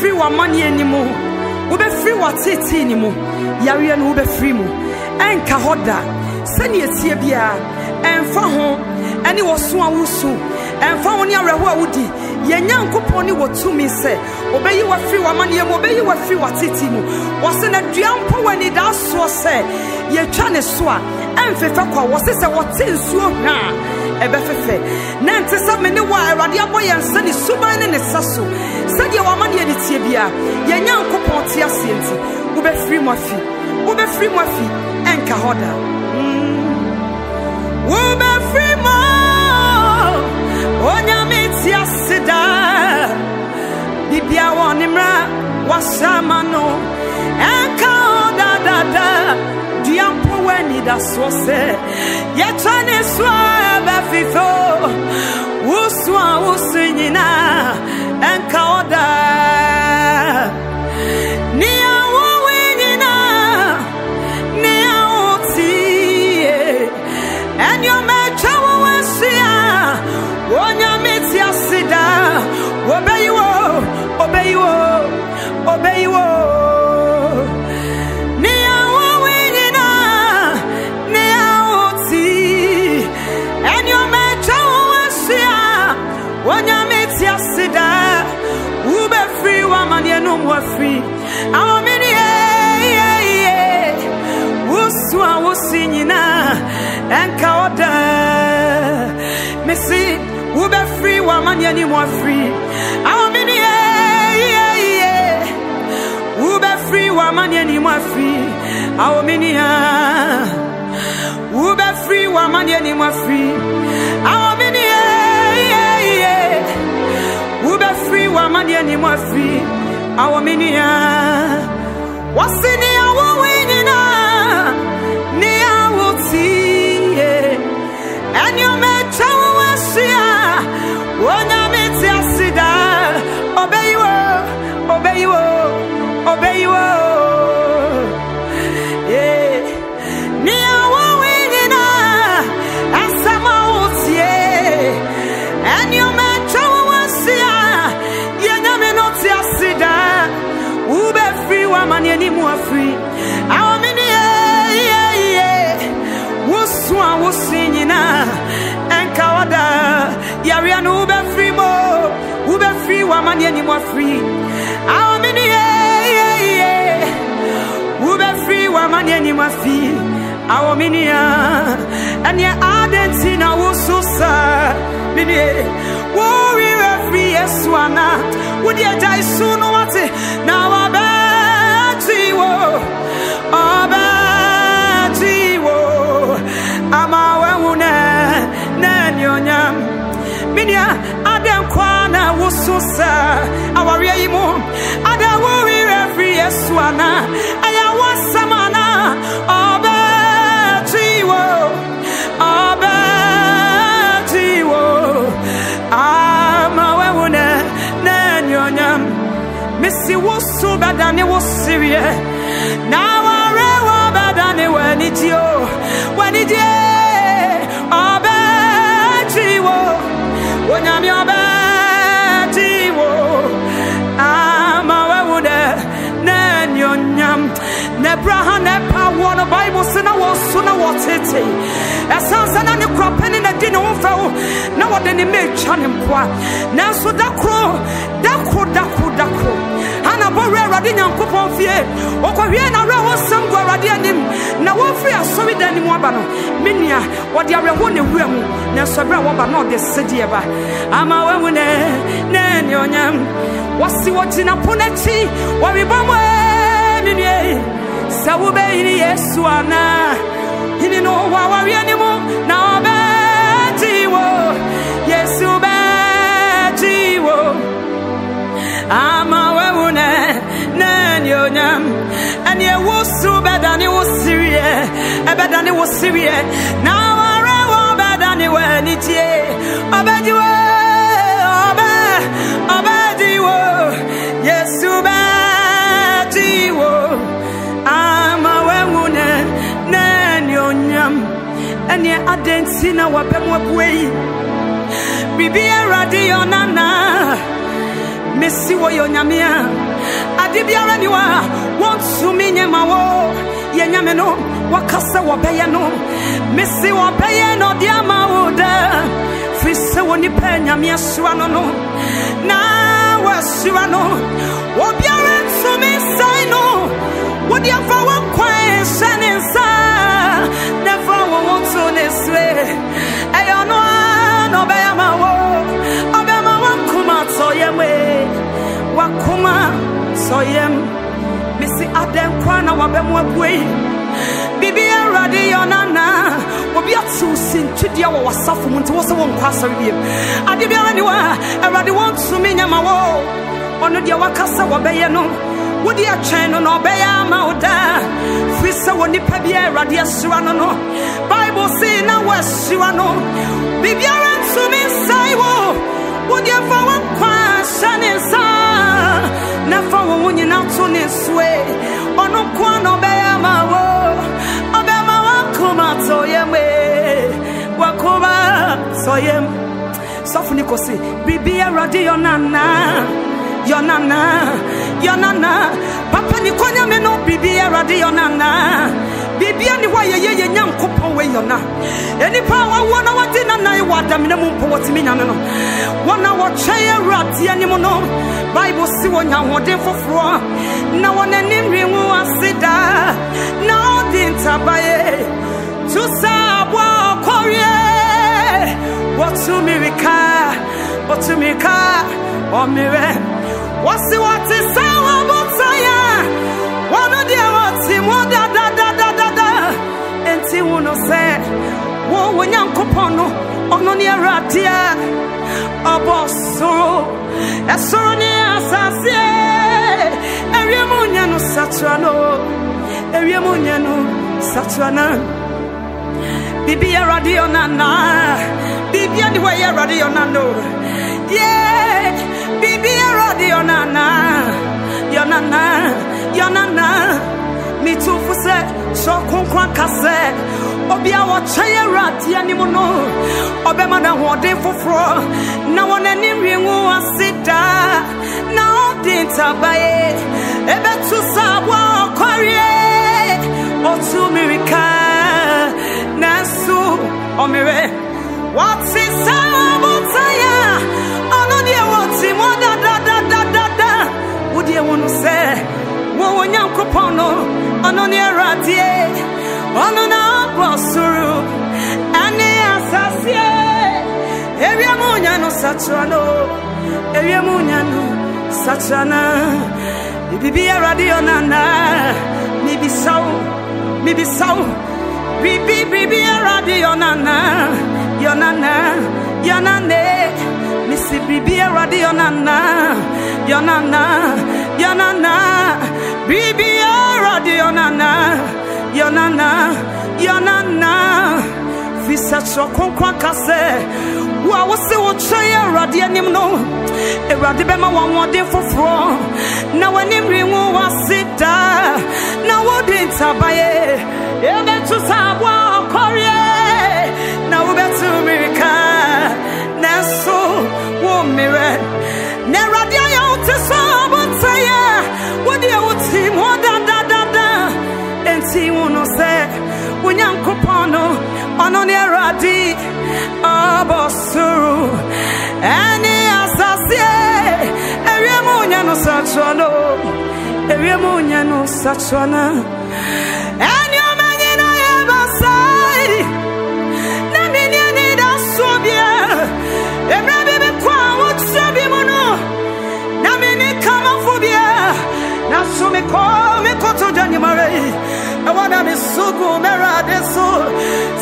free wa money anymore. We be free wa titi anymore. Yari anu be free mo. En kahoda. Seni eti ebia. En faho. Eni wosua wusu. En faho ni arewa udi. Yenyan kuponi wotumi se. Obey you wa free wa money anymore. Obey you wa free wa titi mo. Wasena diampo weni da so se. Ye chane soa. En fefe kwa wasese watin so na. Ebefefe nante sa mene wa awade aboye nse ni suban ne saso sadi wa mane ni tie bia ye nyankopon tie ase nti wo be free mo afi enka hoda wo be free mo onya me tie ase da bibia wonimra wasama no enka hoda da da diampo weni da so se ye tane soa ba fifo uswa usinyina enka oda ni awo wenyina ni awo tie enyo mecha wasia wonya meti asida obeyiwo obeyiwo obeyiwo free. I'm many Uswa usinina enka oda. Messi we be free woman yani more free. I'm many we be free woman yani more free. I'm many we be free woman yani more free. I'm many we be free woman yani more free. Our minia was in the hour winning near will see and you met our sea when I met your sida obey you obey you obey you near our winning and some old sea and you met our sea. Manyani muafri awamini wuswa wusinyina enkawada yarianu ube free mo ube free wa manyani muafri awamini ube free wa manyani muafri awamini anye adenti na wususa mini wori free yeswana wudi ajai sunu wate na wabe Abatiwo, Amawuna, Nanyonyam, Minya, Adam Kwana, Wususa, Awariaimo, Ada Wori Refri Eswana, Ayawasamana, Abatiwo, Abatiwo, Amawuna, Nanyonyam, Missy Wusu Badani Wusiria. Now I rewa badane when it oh baby wo when I'm your baby wo I'm a woman nan your nyam nebraha nepa one of Bible sin I was sooner what it as an anacrop and in a dinner fell now what any made channing qua now so that crow that could that Borre radinya nkopofie okohwie na reho semgo radi anim na wofie asori dani mu aba no menia wodi areho ne hura mu na sobra wo ba no de sedi eba ama wehu ne na nyonyam wasi woti na ponachi wo bibamwe menie sawube iri yesu ana ini no wa wa wiani mu na obetiwo yesu betiwo ama and you was so bad and it was serious, better than it was serious. Now I remember better than it when it's here. Obadiwo, yes, Obadiwo. I'm a woman, nan yonyam, and yet I didn't see now what I'm away. Bibi a radio nana. Messi woyo nyamia adibiara niwa wonsu minyema wo yenyame no wakasa wobeye no Messi wobeye no dia mawuda fise woni pe nyamia suwa no no na wasuwa no obiara nsu mi sai no wodi afa wakwan senensa never wonsu neswe ayo no no be amawo Wakuma soyem Missy Adem Kwana wabemwa bwe Bibi Radi Yonana Wabia Tusin Chidia wasafu Muntu wasa wonkwasa wibie Adibia Radiwa Eradi wonsu minyama wo Onudia wakasa wabeyeno Wudia cheno no beya mauda Fisa wonipebia Radi Yasuano no Bible say na wasuano Bibi Ransu Misaiwo Would you for one question is never won you not on this way? On a corner, Obama, Obama, Wakuma, Soyame, Wakuma, Soyam, Sophonicosy, Bibia Radionana, Yonana, Yonana, Papa Niconia, no Bibia Radionana. Bibia ni waye yeye nyankopon we yona enipa wawo na wadi na nai wadam na mumpo wotimi nyame no wona wo cheye ratie ni mu no Bible si wonya hoden foforo na wona ni nwiwu asida na odin tabaye to sabwa korie what to me ka o mire wasi what is sawa botaya wona dia wati moda Enti uno se wo wonyankopono ono ne ratia abosoro esoro ne asase ewiemu nyano satuano bibia radio nana bibia ni waya radio nano yeah bibia radio nana yonana Me too for set, so conquan cassette. Obia what chair rat yanimono. Obemana one day for fraud. Now on any ring was sit down. Now didn't buy it. Ever to Sawa Korea or to Mirica Nasu or Mire. What's it? Sabotaya. Oh no, dear, what's it? What da. Would you want to say? Wo nyankopono ono ne ratie ono na bosuru ane asasie ewiamunyano satrano bibi radio nana mi bisau bibi radio nana yonana mi si bibi radio nana yonana Bibi radio nana, yonana. Visa chokonkwa kase, wa wose wo chaya radio nimno. E radio be ma wonde fofro. Na wani mriwo wasita, na wodi tabaye. E betu sabwa okore, na ubetu mirika. Na so wo mire, na radio yo tsaba tsaya. What do you see more than that? And see one of that. When young Copano on a radi, a bossuru, and he has a say. Every morning, no such one. And your man in a Basai, Namina need a Sobia, and Rabbi Kwa, Sabimono, Namini Kamaphobia. Na sumi komi koto jani mare, na wana misugu mera desu.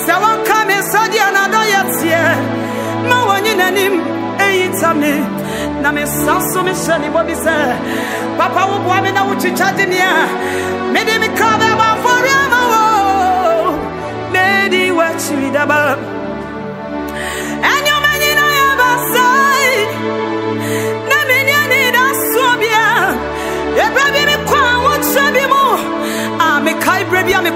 Sawa kame sadi anadayatiye, ma wani nani eitami, na me sansu me shani bobise. Papa ubuame na uchichaji niya, mede mi kave ma forever wo, mede wachi daba. Enyo mani na yabasai, na minyani da sobia. Ebrabi mi kwa wotsa bi mo a me kai brebi a me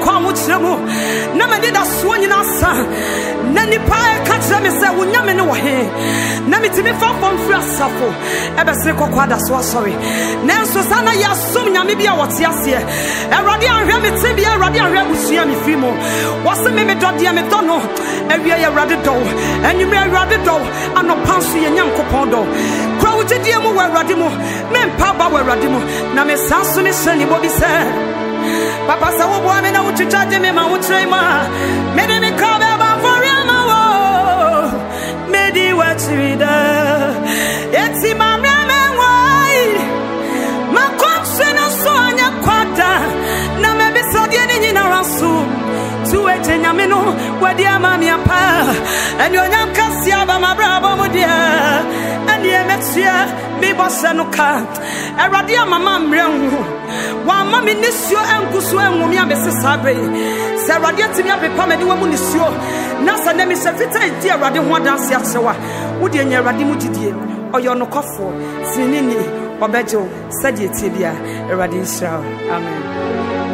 I Papa sa wo boa me na wo chicha de me ma wo trai ma me de me ka be ba for real ma wo me di wa trida eti ma me me wai ma konse na so anya kwada na me be so de ni na rasu tu eje nya me no wa di ama me apa ani onyam kasi aba ma bra ba mu dia ani e metia me bossa no ka erade ama ma mrenhu wa mama nisio enkuso enwumi abesesabe se erade atimi apepa mani wa munisio na sane mi se fita edi erade ho adanse atsewa wo de nya erade mudidie oyo no kofo sinini obeje sadie tie bia erade israel amen.